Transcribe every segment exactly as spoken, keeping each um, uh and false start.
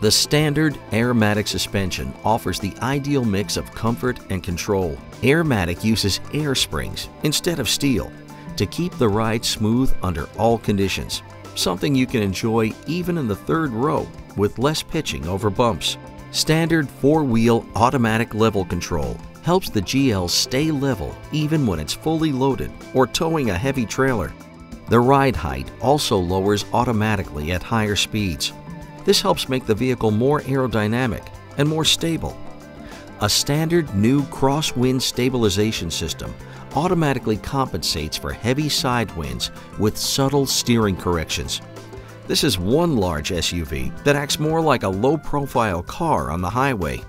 The standard Airmatic suspension offers the ideal mix of comfort and control. Airmatic uses air springs instead of steel to keep the ride smooth under all conditions, something you can enjoy even in the third row with less pitching over bumps. Standard four-wheel automatic level control helps the G L stay level even when it's fully loaded or towing a heavy trailer. The ride height also lowers automatically at higher speeds. This helps make the vehicle more aerodynamic and more stable. A standard new crosswind stabilization system automatically compensates for heavy side winds with subtle steering corrections. This is one large S U V that acts more like a low-profile car on the highway.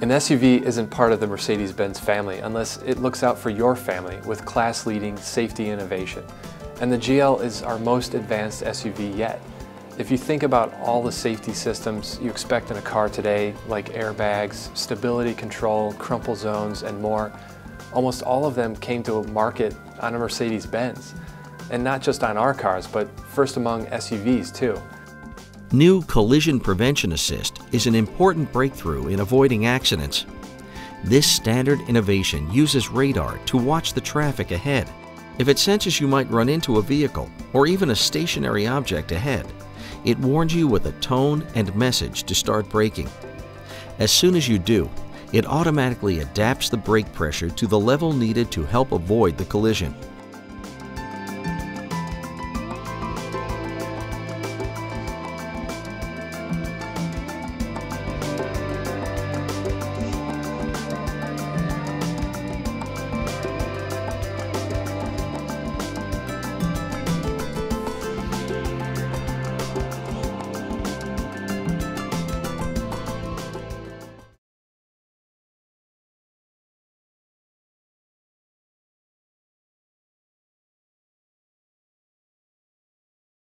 An S U V isn't part of the Mercedes-Benz family unless it looks out for your family with class-leading safety innovation. And the G L is our most advanced S U V yet. If you think about all the safety systems you expect in a car today, like airbags, stability control, crumple zones, and more, almost all of them came to market on a Mercedes-Benz. And not just on our cars, but first among S U Vs too. New Collision Prevention Assist is an important breakthrough in avoiding accidents. This standard innovation uses radar to watch the traffic ahead. If it senses you might run into a vehicle or even a stationary object ahead, it warns you with a tone and message to start braking. As soon as you do, it automatically adapts the brake pressure to the level needed to help avoid the collision.